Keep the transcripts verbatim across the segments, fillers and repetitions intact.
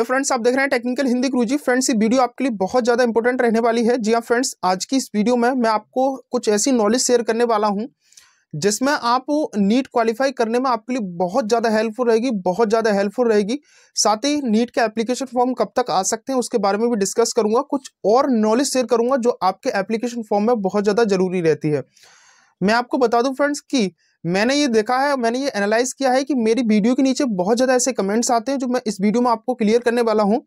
Hello friends, आप देख रहे हैं टेक्निकल हिंदी गुरुजी। फ्रेंड्स, ये वीडियो आपके लिए बहुत ज़्यादा इंपॉर्टेंट रहने वाली है। जी हाँ फ्रेंड्स, आज की इस वीडियो में मैं आपको कुछ ऐसी नॉलेज शेयर करने वाला हूँ जिसमें आप नीट क्वालिफाई करने में आपके लिए बहुत ज़्यादा हेल्पफुल रहेगी, बहुत ज़्यादा हेल्पफुल रहेगी। साथ ही नीट के एप्लीकेशन फॉर्म कब तक आ सकते हैं उसके बारे में भी डिस्कस करूँगा। कुछ और नॉलेज शेयर करूँगा जो आपके एप्लीकेशन फॉर्म में बहुत ज़्यादा ज़रूरी रहती है। मैं आपको बता दूँ फ्रेंड्स कि मैंने ये देखा है, मैंने ये एनालाइज किया है कि मेरी वीडियो के नीचे बहुत ज़्यादा ऐसे कमेंट्स आते हैं जो मैं इस वीडियो में आपको क्लियर करने वाला हूँ।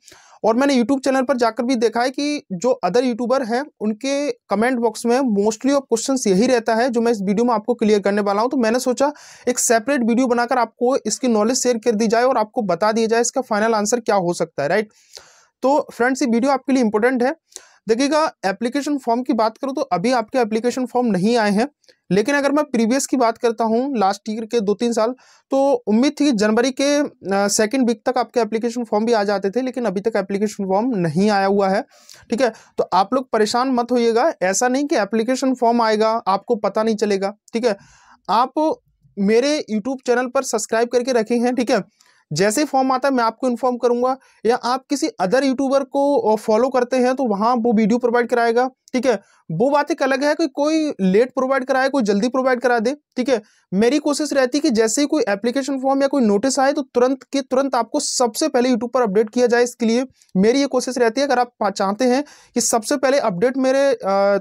और मैंने यूट्यूब चैनल पर जाकर भी देखा है कि जो अदर यूट्यूबर हैं उनके कमेंट बॉक्स में मोस्टली ऑफ क्वेश्चंस यही रहता है जो मैं इस वीडियो में आपको क्लियर करने वाला हूँ। तो मैंने सोचा एक सेपरेट वीडियो बनाकर आपको इसकी नॉलेज शेयर कर दी जाए और आपको बता दिया जाए इसका फाइनल आंसर क्या हो सकता है। राइट, तो फ्रेंड्स ये वीडियो आपके लिए इंपॉर्टेंट है। देखिएगा, एप्लीकेशन फॉर्म की बात करूँ तो अभी आपके एप्लीकेशन फॉर्म नहीं आए हैं, लेकिन अगर मैं प्रीवियस की बात करता हूँ लास्ट ईयर के दो तीन साल, तो उम्मीद थी जनवरी के सेकंड वीक तक आपके एप्लीकेशन फॉर्म भी आ जाते थे, लेकिन अभी तक एप्लीकेशन फॉर्म नहीं आया हुआ है। ठीक है, तो आप लोग परेशान मत होइएगा। ऐसा नहीं कि एप्लीकेशन फॉर्म आएगा आपको पता नहीं चलेगा। ठीक है, आप मेरे यूट्यूब चैनल पर सब्सक्राइब करके रखे हैं। ठीक है, जैसे ही फॉर्म आता है मैं आपको इन्फॉर्म करूंगा, या आप किसी अदर यूट्यूबर को फॉलो करते हैं तो वहाँ वो वीडियो प्रोवाइड कराएगा। ठीक है, वो बात एक अलग है कि कोई लेट प्रोवाइड कराए, कोई जल्दी प्रोवाइड करा दे। ठीक है, मेरी कोशिश रहती है कि जैसे ही कोई एप्लीकेशन फॉर्म या कोई नोटिस आए तो तुरंत के तुरंत आपको सबसे पहले यूट्यूब पर अपडेट किया जाए। इसके लिए मेरी ये कोशिश रहती है। अगर आप चाहते हैं कि सबसे पहले अपडेट मेरे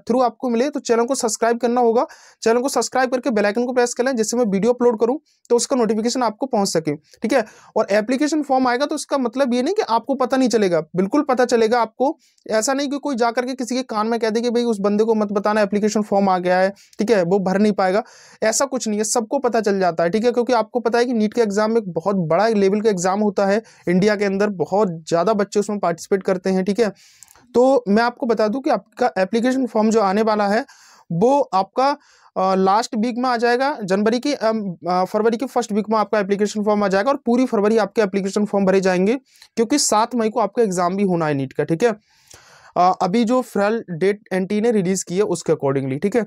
थ्रू आपको मिले तो चैनल को सब्सक्राइब करना होगा। चैनल को सब्सक्राइब करके बेल आइकन को प्रेस कर लें, जिससे मैं वीडियो अपलोड करूँ तो उसका नोटिफिकेशन आपको पहुँच सके। ठीक है, और एप्लीकेशन फॉर्म आएगा तो उसका मतलब ये नहीं कि आपको पता नहीं चलेगा, बिल्कुल पता चलेगा आपको। ऐसा नहीं कि कोई जा करके किसी के कान में कह दे कि भाई उस बंदे को मत बताना एप्लीकेशन फॉर्म आ गया है, ठीक है वो भर नहीं पाएगा। ऐसा कुछ नहीं है, सबको पता चल जाता है। ठीक है, क्योंकि आपको पता है कि नीट के एग्जाम एक बहुत बड़ा लेवल का एग्जाम होता है इंडिया के अंदर, बहुत ज़्यादा बच्चे उसमें पार्टिसिपेट करते हैं। ठीक है, तो मैं आपको बता दूं कि आपका एप्लीकेशन फॉर्म जो आने वाला है वो आपका लास्ट वीक में आ जाएगा। जनवरी की फरवरी के फर्स्ट वीक में आपका एप्लीकेशन फॉर्म आ जाएगा और पूरी फरवरी आपके एप्लीकेशन फॉर्म भरे जाएंगे, क्योंकि सात मई को आपका एग्जाम भी होना है नीट का। ठीक है, अभी जो फिलहाल डेट एनटीए ने रिलीज़ की है उसके अकॉर्डिंगली। ठीक है,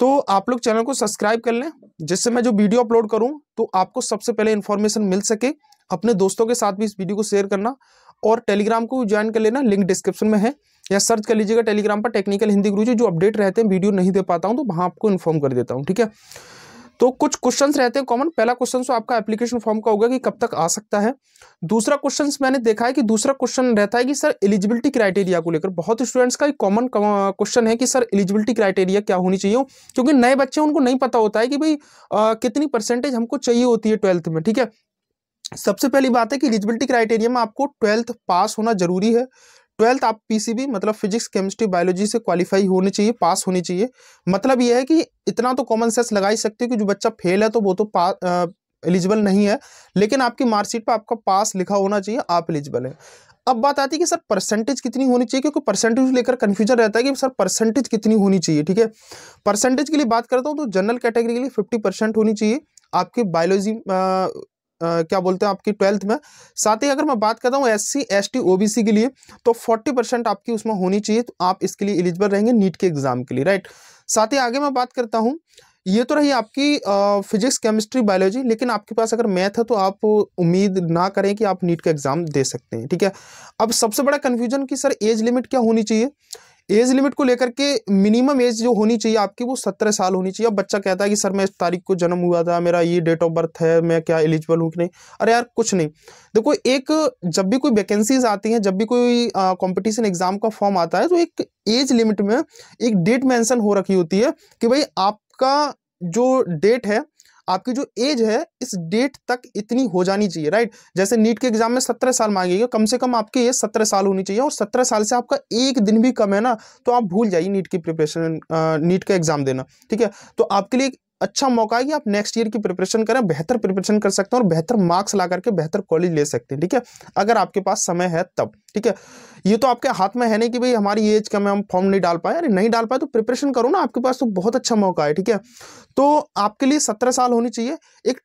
तो आप लोग चैनल को सब्सक्राइब कर लें, जिससे मैं जो वीडियो अपलोड करूं तो आपको सबसे पहले इन्फॉर्मेशन मिल सके। अपने दोस्तों के साथ भी इस वीडियो को शेयर करना और टेलीग्राम को ज्वाइन कर लेना, लिंक डिस्क्रिप्शन में है, या सर्च कर लीजिएगा टेलीग्राम पर टेक्निकल हिंदी गुरुजी। जो अपडेट रहते हैं, वीडियो नहीं दे पाता हूँ तो वहाँ आपको इन्फॉर्म कर देता हूँ। ठीक है, तो कुछ क्वेश्चंस रहते हैं कॉमन। पहला क्वेश्चन तो आपका एप्लीकेशन फॉर्म का होगा कि कब तक आ सकता है। दूसरा क्वेश्चंस मैंने देखा है कि दूसरा क्वेश्चन रहता है कि सर एलिजिबिलिटी क्राइटेरिया को लेकर बहुत स्टूडेंट्स का एक कॉमन क्वेश्चन है कि सर एलिजिबिलिटी क्राइटेरिया क्या होनी चाहिए, क्योंकि नए बच्चे उनको नहीं पता होता है कि भाई कितनी परसेंटेज हमको चाहिए होती है ट्वेल्थ में। ठीक है, सबसे पहली बात है कि एलिजिबिलिटी क्राइटेरिया में आपको ट्वेल्थ पास होना जरूरी है। ट्वेल्थ आप पीसीबी मतलब फिजिक्स केमिस्ट्री बायोलॉजी से क्वालिफाई होने चाहिए, पास होने चाहिए। मतलब यह है कि इतना तो कॉमन सेंस लगा ही सकते हो कि जो बच्चा फेल है तो वो तो पास एलिजिबल नहीं है, लेकिन आपकी मार्कशीट पर आपका पास लिखा होना चाहिए, आप एलिजिबल है। अब बात आती है कि सर परसेंटेज कितनी होनी चाहिए, क्योंकि परसेंटेज लेकर कन्फ्यूजन रहता है कि सर परसेंटेज कितनी होनी चाहिए। ठीक है, परसेंटेज के लिए बात करता हूँ तो जनरल कैटेगरी के लिए फिफ्टी परसेंट होनी चाहिए आपकी बायोलॉजी Uh, क्या बोलते हैं आपकी ट्वेल्थ में। साथ ही अगर मैं बात करता हूँ S C S T O B C के लिए तो फोर्टी परसेंट आपकी उसमें होनी चाहिए, तो आप इसके लिए एलिजिबल रहेंगे नीट के एग्ज़ाम के लिए। राइट, साथ ही आगे मैं बात करता हूँ, ये तो रही आपकी फिजिक्स केमिस्ट्री बायोलॉजी, लेकिन आपके पास अगर मैथ है तो आप उम्मीद ना करें कि आप नीट का एग्ज़ाम दे सकते हैं। ठीक है, अब सबसे बड़ा कन्फ्यूजन कि सर एज लिमिट क्या होनी चाहिए। एज लिमिट को लेकर के मिनिमम एज जो होनी चाहिए आपकी वो सत्रह साल होनी चाहिए। अब बच्चा कहता है कि सर मैं इस तारीख को जन्म हुआ था, मेरा ये डेट ऑफ बर्थ है, मैं क्या एलिजिबल हूँ कि नहीं। अरे यार कुछ नहीं, देखो एक जब भी कोई वैकेंसीज आती हैं, जब भी कोई कंपटीशन एग्जाम का फॉर्म आता है तो एक एज लिमिट में एक डेट मेंशन हो रखी होती है कि भाई आपका जो डेट है, आपकी जो एज है, इस डेट तक इतनी हो जानी चाहिए। राइट, जैसे नीट के एग्जाम में सत्रह साल मांगेगा, कम से कम आपकी एज सत्रह साल होनी चाहिए, और सत्रह साल से आपका एक दिन भी कम है ना तो आप भूल जाइए नीट की प्रिपरेशन, नीट का एग्जाम देना। ठीक है, तो आपके लिए अच्छा मौका है कि आप नेक्स्ट ईयर की प्रिपरेशन करें, बेहतर प्रिपरेशन कर सकते हैं और बेहतर मार्क्स ला करके बेहतर कॉलेज ले सकते हैं। ठीक है, अगर आपके पास समय है तब। ठीक है, ये तो आपके हाथ में है नहीं कि भाई हमारी एज कम है हम फॉर्म नहीं डाल पाए। अरे नहीं डाल पाए तो प्रिपरेशन करो ना, आपके पास तो बहुत अच्छा मौका है। ठीक है, तो आपके लिए सत्रह साल होनी चाहिए। एक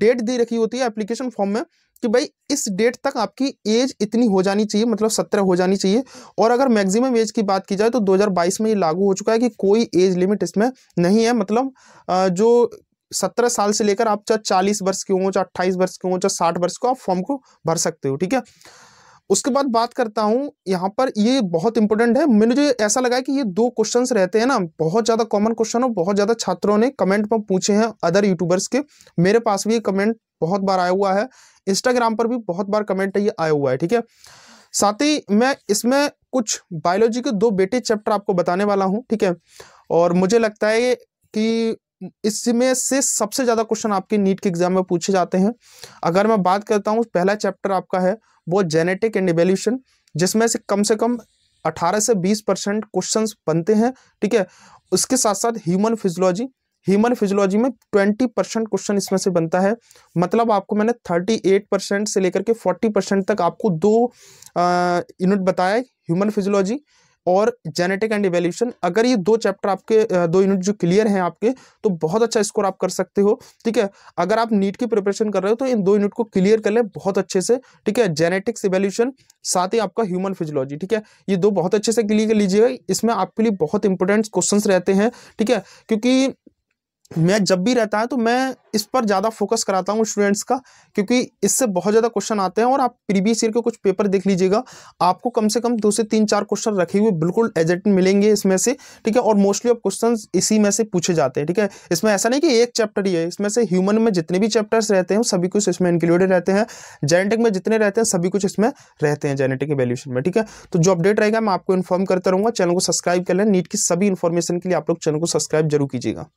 डेट दी रखी होती है एप्लीकेशन फॉर्म में कि भाई इस डेट तक आपकी एज इतनी हो जानी चाहिए, मतलब सत्रह हो जानी चाहिए। और अगर मैक्सिमम एज की बात की जाए तो दो हज़ार बाईस में ये लागू हो चुका है कि कोई एज लिमिट इसमें नहीं है, मतलब जो सत्रह साल से लेकर आप चाहे चालीस वर्ष के हो, चाहे अट्ठाईस वर्ष के हो, चाहे साठ वर्ष को आप फॉर्म को भर सकते हो। ठीक है, उसके बाद बात करता हूँ यहाँ पर, ये बहुत इंपॉर्टेंट है। मैंने जो ऐसा लगा है कि ये दो क्वेश्चंस रहते हैं ना, बहुत ज़्यादा कॉमन क्वेश्चन और बहुत ज़्यादा छात्रों ने कमेंट में पूछे हैं अदर यूट्यूबर्स के। मेरे पास भी ये कमेंट बहुत बार आया हुआ है, इंस्टाग्राम पर भी बहुत बार कमेंट ये आया हुआ है। ठीक है, साथ ही मैं इसमें कुछ बायोलॉजी के दो बेटे चैप्टर आपको बताने वाला हूँ। ठीक है, और मुझे लगता है कि इसमें से सबसे ज़्यादा क्वेश्चन आपके नीट के एग्जाम में पूछे जाते हैं। अगर मैं बात करता हूँ, पहला चैप्टर आपका है वो जेनेटिक एंड एवोल्यूशन, जिसमें से कम से कम अठारह से बीस परसेंट क्वेश्चंस बनते हैं। ठीक है, उसके साथ साथ ह्यूमन फिजियोलॉजी, ह्यूमन फिजियोलॉजी में बीस परसेंट क्वेश्चन इसमें से बनता है। मतलब आपको मैंने अड़तीस परसेंट से लेकर के चालीस परसेंट तक आपको दो यूनिट बताया, ह्यूमन फिजियोलॉजी और जेनेटिक एंड एवोल्यूशन। अगर ये दो चैप्टर आपके दो यूनिट जो क्लियर हैं आपके, तो बहुत अच्छा स्कोर आप कर सकते हो। ठीक है, अगर आप नीट की प्रिपरेशन कर रहे हो तो इन दो यूनिट को क्लियर कर लें बहुत अच्छे से। ठीक है, जेनेटिक्स एवोल्यूशन, साथ ही आपका ह्यूमन फिजियोलॉजी। ठीक है, ये दो बहुत अच्छे से क्लियर कर लीजिएगा, इसमें आपके लिए बहुत इंपॉर्टेंट क्वेश्चंस रहते हैं। ठीक है, क्योंकि मैं जब भी रहता है तो मैं इस पर ज़्यादा फोकस कराता हूँ स्टूडेंट्स का, क्योंकि इससे बहुत ज़्यादा क्वेश्चन आते हैं। और आप प्रीवियस ईयर के कुछ पेपर देख लीजिएगा, आपको कम से कम दो से तीन चार क्वेश्चन रखे हुए बिल्कुल एग्जैक्ट मिलेंगे इसमें से। ठीक है, और मोस्टली आप क्वेश्चन इसी में से पूछे जाते हैं। ठीक है, इसमें ऐसा नहीं कि एक चैप्टर ही है, इसमें से ह्यूमन में जितने भी चैप्टर्स रहते हैं सभी कुछ इसमें इंक्लूडेड रहते हैं, जेनेटिक में जितने रहते हैं सभी कुछ इसमें रहते हैं, जेनेटिक एवोल्यूशन में। ठीक है, तो जो अपडेट रहेगा मैं आपको इन्फॉर्म करता रहूँगा। चैनल को सब्सक्राइब कर लें, नीट की सभी इन्फॉर्मेशन के लिए आप लोग चैनल को सब्सक्राइब जरूर कीजिएगा।